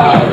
Wow.